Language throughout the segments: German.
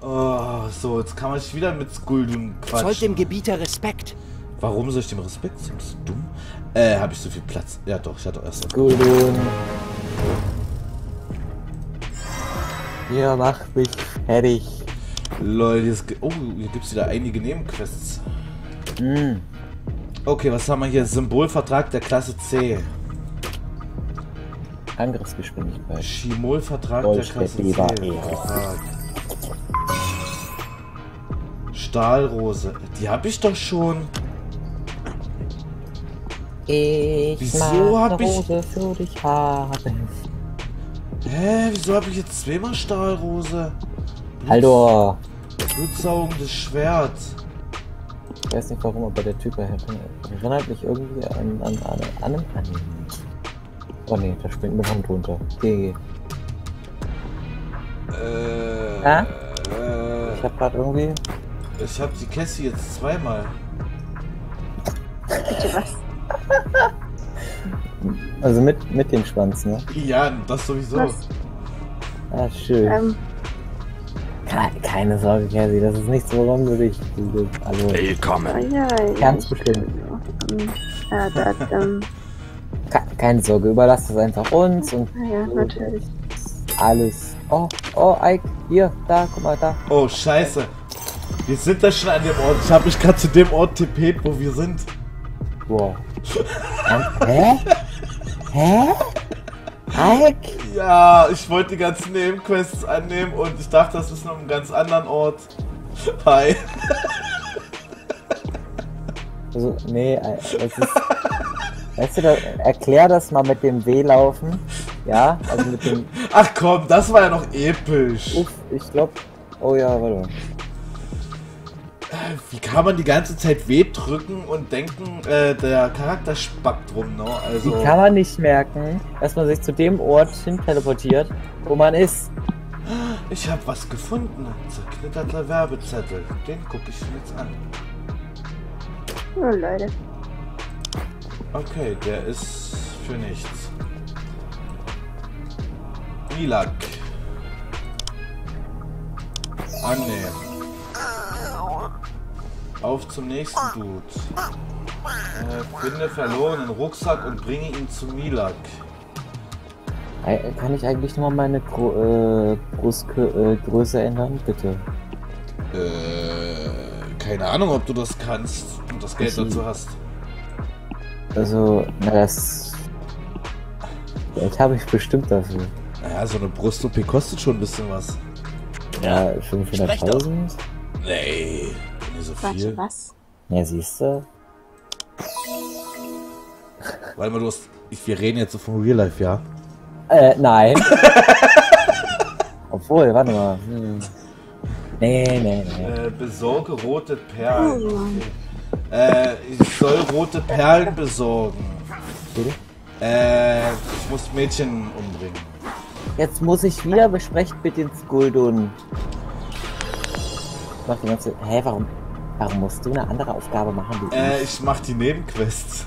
Oh, so, jetzt kann man sich wieder mit Skuldun quatschen. Zollt dem Gebieter Respekt. Warum soll ich dem Respekt? Sind Sie dumm? Habe ich so viel Platz? Ja doch, ich hatte auch erst Skuldun. Ja, mach mich fertig. Leute, oh, hier gibt es wieder einige Nebenquests. Mm. Okay, was haben wir hier? Symbolvertrag der Klasse C. Angriffsgeschwindigkeit. Schimolvertrag der Klasse C. Stahlrose. Die habe ich doch schon. Wieso habe ich... Hä? Wieso habe ich jetzt zweimal Stahlrose? Hallo! Blutsaugendes Schwert. Ich weiß nicht warum, aber der Typ erinnert mich irgendwie an einen Anime. Oh ne, da springt mit Hand runter. GG. Ich hab grad irgendwie... Ich hab die Cassie jetzt zweimal. Bitte was? Also mit dem Schwanz, ne? Ja, das sowieso. Was? Ah, schön. Keine Sorge, Cassie, das ist nichts, worum du dich... Also, willkommen. Ganz bestimmt. Keine Sorge, überlass das einfach uns und... Ja, natürlich. Alles. Oh, Ike, hier, da, guck mal, da. Oh, scheiße. Wir sind da schon an dem Ort. Ich habe mich gerade zu dem Ort tippet, wo wir sind. Wow. Hä? Hä? Ike? Ja, ich wollte die ganzen Nebenquests annehmen und ich dachte, das ist noch ein ganz anderen Ort. Hi. Also, nee, es ist... Weißt du, erklär das mal mit dem W-Laufen. Ja, also mit dem... Ach komm, das war ja noch episch. Uff, ich glaube... Oh ja, warte mal. Wie kann man die ganze Zeit W drücken und denken, der Charakter spackt rum, ne? Also... Wie kann man nicht merken, dass man sich zu dem Ort hin teleportiert, wo man ist? Ich habe was gefunden. Zerknitterter Werbezettel. Den gucke ich jetzt an. Oh, Leute. Okay, der ist für nichts. Milak. Annehmen. Auf zum nächsten Dude. Finde verlorenen Rucksack und bringe ihn zu Milak. Kann ich eigentlich nochmal meine Brustgröße ändern, bitte? Keine Ahnung, ob du das kannst und das Geld dazu hast. Also, na das... Geld habe ich bestimmt dafür. Naja, so eine Brust-OP kostet schon ein bisschen was. Ja, 500.000? Nee. So viel. Was? Ja, siehst du? Warte mal, wir reden jetzt so von Real Life, ja? Nein. Obwohl, warte mal. Nee. Besorge rote Perlen. Okay. Ich soll rote Perlen besorgen. Ich muss Mädchen umbringen. Jetzt muss ich wieder besprechen mit den Skuldun. Mach die ganze... Hä, Warum musst du eine andere Aufgabe machen? Ich mach die Nebenquests.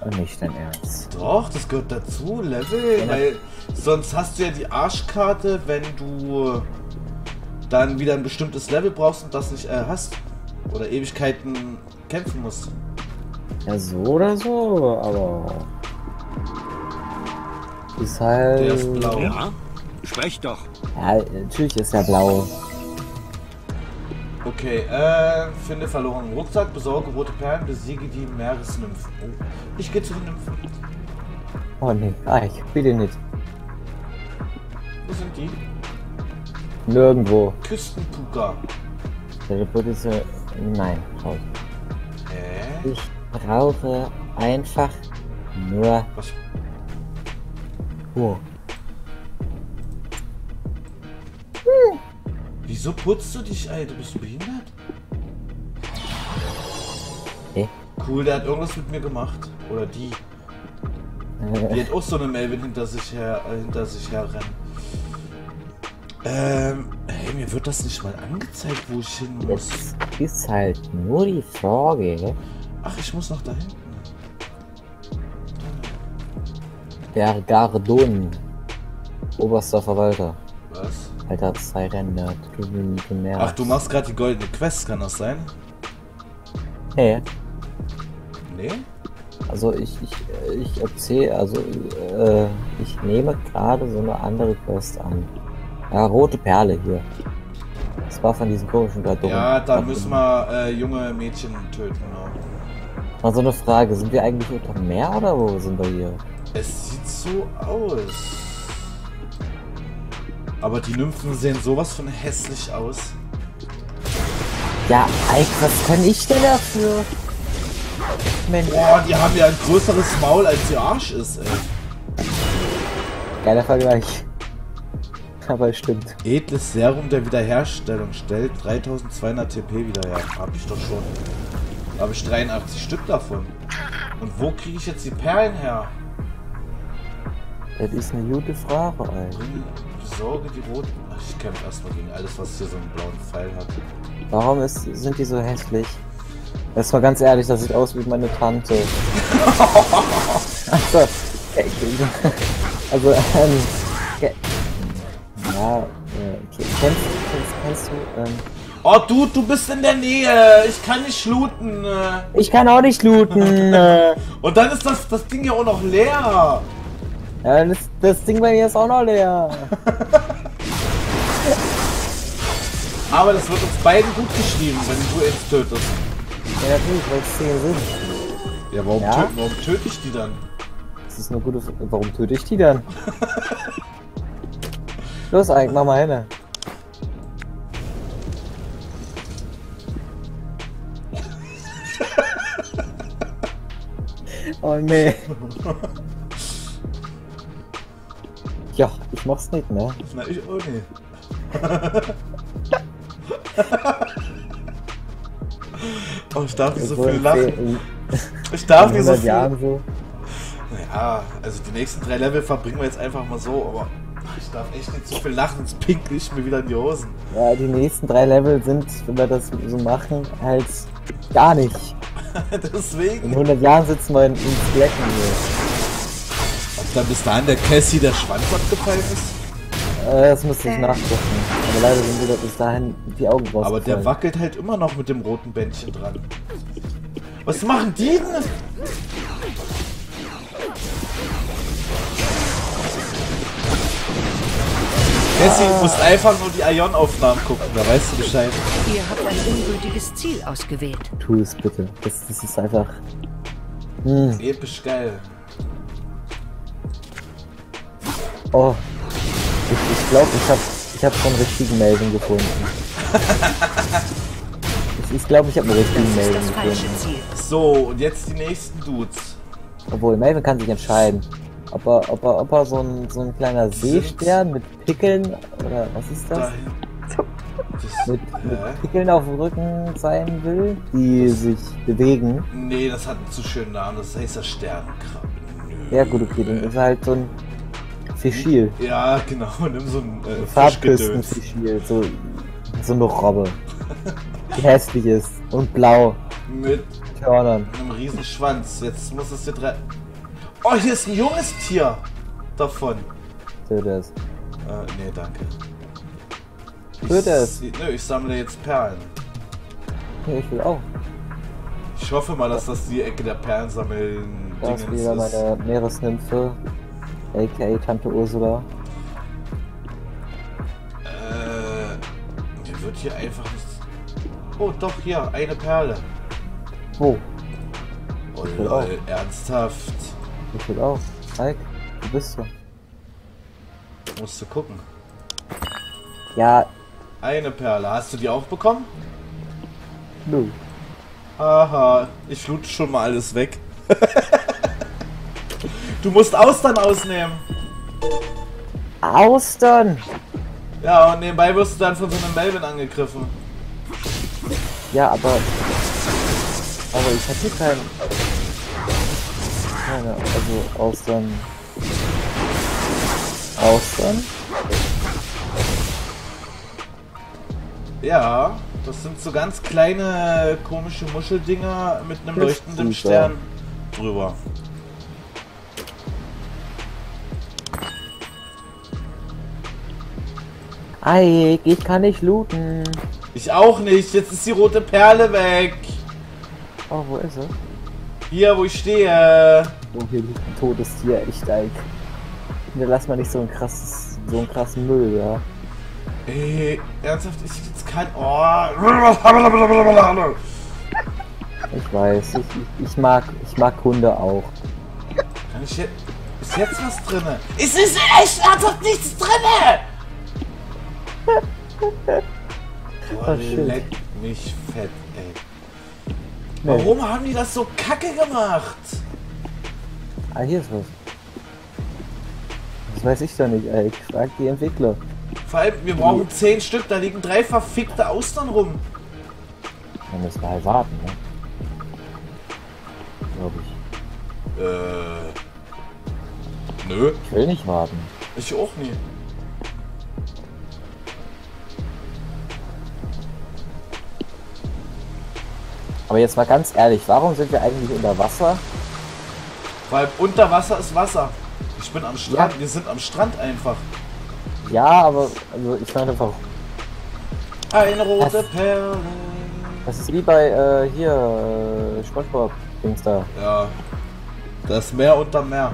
Und nicht dein Ernst. Doch, das gehört dazu, Level. Ja, weil sonst hast du ja die Arschkarte, wenn du dann wieder ein bestimmtes Level brauchst und das nicht hast. Oder Ewigkeiten kämpfen musst. Ja, so oder so, aber... Ist halt... Der ist blau. Ja, sprech doch. Ja, natürlich ist er blau. Okay, finde verlorenen Rucksack, besorge rote Perlen, besiege die Meeresnymphen. Oh, ich gehe zu den Nymphen. Oh ne, ich bitte nicht. Wo sind die? Nirgendwo. Küstenpuka. Der Report ist ja... Nein, raus. Ich brauche einfach nur... Was? Oh. Wieso putzt du dich, Alter? Bist du behindert? Okay. Cool, der hat irgendwas mit mir gemacht. Oder die. Die hat auch so eine Melvin hinter sich her rennen. Hey, mir wird das nicht mal angezeigt, wo ich hin muss. Das ist halt nur die Frage. Ach, ich muss noch da hinten. Der Gardon. Oberster Verwalter. Was? Alter, 2 Ränder. Ach, du machst gerade die goldene Quest, kann das sein? Hey. Nee? Also ich erzähle, also ich nehme gerade so eine andere Quest an. Ja, rote Perle hier. Das war von diesen komischen Gardon. Ja, da müssen wir junge Mädchen töten. Mal so eine Frage, sind wir eigentlich unter Meer oder wo sind wir hier? Es sieht so aus. Aber die Nymphen sehen sowas von hässlich aus. Ja, Alter, was kann ich denn dafür? Mensch. Boah, die haben ja ein größeres Maul als ihr Arsch ist, ey. Geiler Vergleich. Aber stimmt. Edles Serum der Wiederherstellung stellt 3200 TP wieder her. Hab ich doch schon. Da habe ich 83 Stück davon. Und wo kriege ich jetzt die Perlen her? Das ist eine gute Frage, Alter. Besorge die roten. Ich kämpfe erstmal gegen alles, was hier so einen blauen Pfeil hat. Warum sind die so hässlich? Das war ganz ehrlich, das sieht aus wie meine Tante. Also, ja, okay. Kennst du, Oh, du bist in der Nähe. Ich kann nicht looten. Ich kann auch nicht looten. Und dann ist das Ding ja auch noch leer. Ja, das Ding bei mir ist auch noch leer. Aber das wird uns beiden gut geschrieben, wenn du jetzt tötest. Ja, natürlich, weil es 10 sind. Ja, warum töte ich die dann? Das ist eine gute Frage. Warum töte ich die dann? Los, Eik, mach mal hin. Oh nee. Ja, ich mach's nicht, ne? Na, ich auch nicht. Oh, ich darf nicht so viel lachen. Ich darf nicht so viel. Naja, also die nächsten 3 Level verbringen wir jetzt einfach mal so, aber ich darf echt nicht so viel lachen, sonst pinkel ich mir wieder in die Hosen. Ja, die nächsten 3 Level sind, wenn wir das so machen, halt gar nicht. Deswegen. In 100 Jahren sitzen wir in Flecken hier. Ob da bis dahin der Cassie der Schwanz abgefallen ist? Das müsste ich nachgucken. Aber leider sind wieder bis dahin die Augen rausgefallen. Aber der wackelt halt immer noch mit dem roten Bändchen dran. Was machen die denn? Cassie, du musst einfach nur die AION-Aufnahmen gucken, da weißt du Bescheid. Ihr habt ein ungültiges Ziel ausgewählt. Tu es bitte. Das ist einfach... Episch geil. Oh. Ich glaube, ich hab schon eine richtige Meldung gefunden. Ich glaube, ich habe eine richtige Meldung gefunden. So, und jetzt die nächsten Dudes. Obwohl, Melvin kann sich entscheiden. Ob er so ein kleiner Seestern mit Pickeln, oder was ist das? mit Pickeln auf dem Rücken sein will, die sich bewegen. Nee, das hat einen zu schönen Namen, das heißt ja Sternenkrabbe. Ja gut, okay, dann ist halt so ein Fischil. Ja, genau, nimm so ein Farbküstenfischil, so eine Robbe, die hässlich ist und blau. Mit Körnern. Mit einem riesen Schwanz, jetzt muss es dir drei... Oh, hier ist ein junges Tier davon. Töte es. Nee, danke. Töte es. Nö, ich sammle jetzt Perlen. Nee, ich will auch. Ich hoffe mal, dass das die Ecke der Perlen sammeln. Das ist wieder meine Meeresnymphe, aka Tante Ursula. Mir wird hier einfach nichts... Oh, doch, hier, eine Perle. Wo? Oh, lol, ernsthaft. Ich will auch. Mike, wo bist du? Musst du gucken. Ja. Eine Perle. Hast du die auch bekommen? Nö. Aha. Ich loote schon mal alles weg. Du musst Austern ausnehmen. Austern? Ja, und nebenbei wirst du dann von so einem Melvin angegriffen. Ja, aber ich hatte keinen... Also Austern. Ja, das sind so ganz kleine komische Muscheldinger mit einem leuchtenden Stern drüber. Ei, ich kann nicht looten. Ich auch nicht, jetzt ist die rote Perle weg. Oh, wo ist sie? Hier, wo ich stehe. Oh, hier liegt ein totes Tier, echt, Eik. Lass mal nicht so ein krasses, so einen krassen Müll, ja. Ey, ernsthaft, ich jetzt kein... Oh. Ich weiß, ich mag Hunde auch. Kann ich jetzt... Ist jetzt was drinne? Es ist echt ernsthaft nichts drinne! Boah, leck mich fett, ey. Warum haben die das so kacke gemacht? Ah, hier ist was. Das weiß ich doch nicht, ey. Ich frag die Entwickler. Vor allem, wir brauchen 10 Stück, da liegen 3 verfickte Austern rum. Dann müssen wir halt warten, ne? Glaube ich. Nö. Ich will nicht warten. Ich auch nie. Aber jetzt mal ganz ehrlich, warum sind wir eigentlich unter Wasser? Weil unter Wasser ist Wasser. Ich bin am Strand, ja. Wir sind am Strand einfach. Ja, aber also ich meine einfach. Eine rote Perle. Das ist wie bei hier SpongeBob Dings da. Ja. Das Meer unter Meer.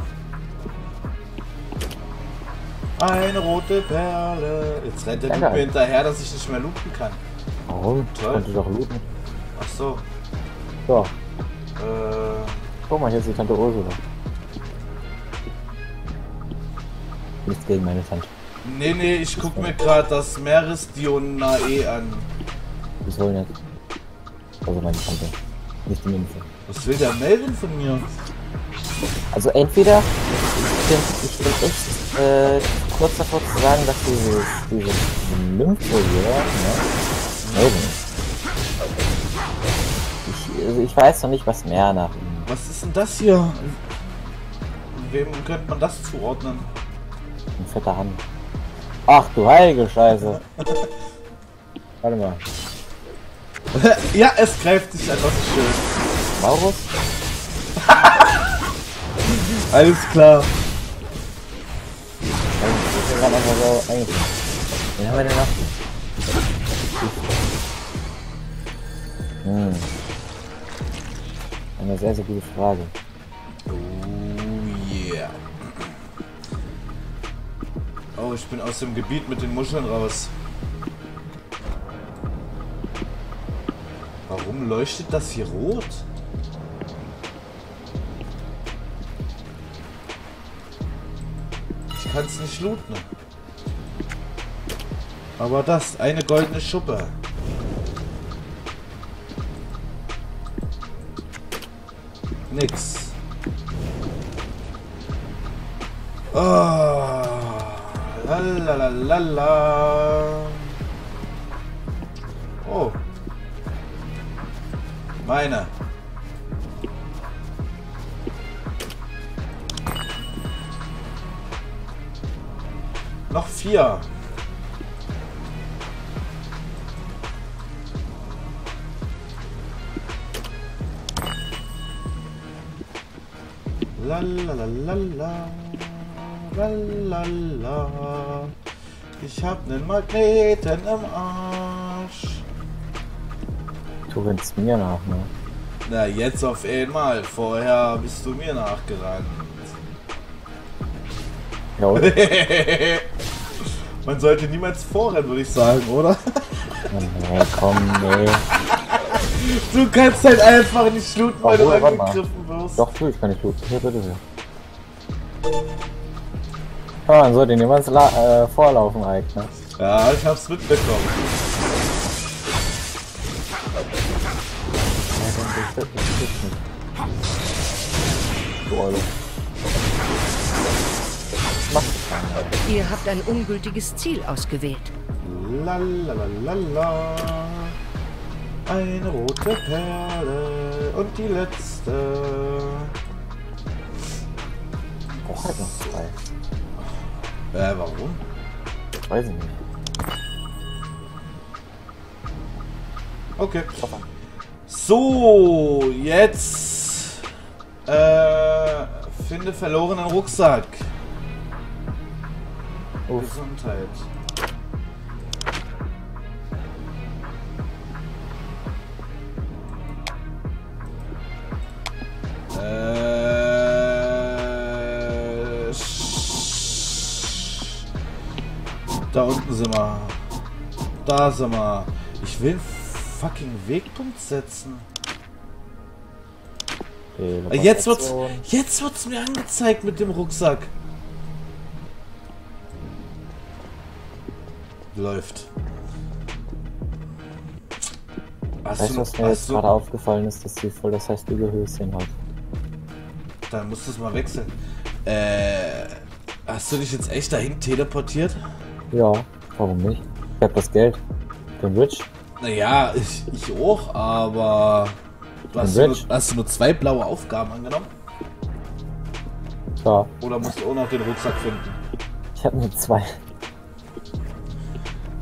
Eine rote Perle. Jetzt rennt der mir hinterher, dass ich nicht mehr looten kann. Warum? Toll. Kannst du doch looten. Ach so. So. Guck mal, hier ist die Tante Ursula. Nichts gegen meine Tante. Nee, nee, ich guck mir gerade das Meeresdionae an. Wieso nicht? Also meine Tante. Nicht die Minze. Was will der Melvin von mir? Also entweder, ich bin echt kurz davor zu sagen, dass diese Nymphe hier, ne? Melvin. Ich weiß noch nicht, was mehr nach ihm. Was ist denn das hier? Wem könnte man das zuordnen? Ein fetter Hand. Ach du heilige Scheiße. Warte mal. Ja, es greift sich an, das ist schön. Maurus? Alles klar. Ich bin gerade einfach so eingefangen. Wen haben wir denn noch? Eine sehr, sehr gute Frage. Oh yeah. Oh, ich bin aus dem Gebiet mit den Muscheln raus. Warum leuchtet das hier rot? Ich kann es nicht looten. Aber das, eine goldene Schuppe. Nix. Oh, lalalala. Oh. Meine. Noch 4. La la la la la la la. Ich hab nen Magneten im Arsch. Du rennst mir nach, ne? Na, jetzt auf einmal. Vorher bist du mir nachgerannt. Ja, man sollte niemals vorrennen, würde ich sagen, oder? Ja, komm, ey. Du kannst halt einfach nicht looten, weil du angegriffen wirst. Doch, ich kann nicht looten. Hier, bitte, hier. Komm mal, so, den jemand vorlaufen eignet. Ja, ich hab's mitbekommen. Ihr habt ein ungültiges Ziel ausgewählt. Lalalala. Eine rote Perle und die letzte. Brauch halt noch 2. Warum? Weiß ich nicht. Okay. So, jetzt finde verlorenen Rucksack. Oh. Gesundheit. Da unten sind wir. Da sind wir. Ich will einen fucking Wegpunkt setzen. Okay, jetzt wird's mir angezeigt mit dem Rucksack. Läuft. Weißt du, was mir jetzt gerade aufgefallen ist, dass sie voll das heißige Höschen hat? Dann musst du es mal wechseln. Hast du dich jetzt echt dahin teleportiert? Ja, warum nicht? Ich hab das Geld. Bin rich. Naja, ich auch, aber... Hast du nur zwei blaue Aufgaben angenommen? Ja. Oder musst du auch noch den Rucksack finden? Ich hab nur zwei.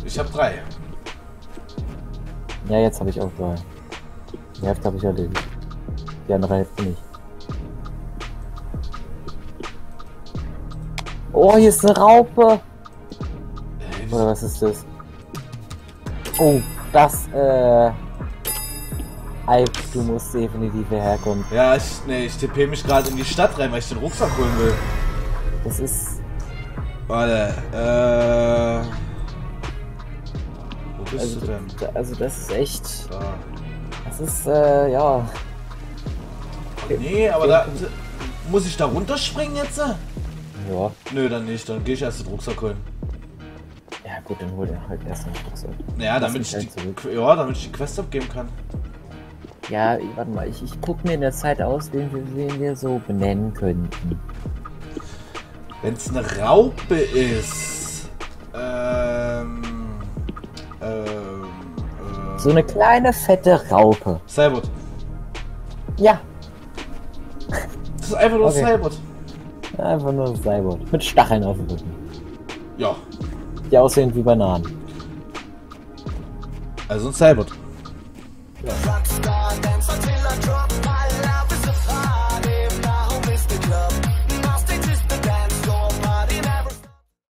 Ich hab drei. Ja, jetzt habe ich auch drei. Die Hälfte habe ich erledigt. Die andere Hälfte nicht. Oh, hier ist eine Raupe! Oder was ist das? Oh, das, Alp, du musst definitiv hierher kommen. Ja, ich tippe mich gerade in die Stadt rein, weil ich den Rucksack holen will. Das ist... Warte, Wo bist du denn? Also das ist echt... Da. Das ist, ja... Nee, aber da... Muss ich da runterspringen jetzt? Ja. Nö, dann nicht, dann gehe ich erst den Rucksack holen. Ja gut, dann hol den halt erst den Rucksack. Naja, damit ich die Quest abgeben kann. Ja, warte mal, ich guck mir in der Zeit aus, wen wir so benennen könnten. Wenn es eine Raupe ist... So eine kleine, fette Raupe. Cybot. Ja. Das ist einfach nur okay. Cybot. Einfach nur Cybot. Mit Stacheln auf dem Rücken. Ja. Die aussehen wie Bananen. Also ein Cybot. Ja.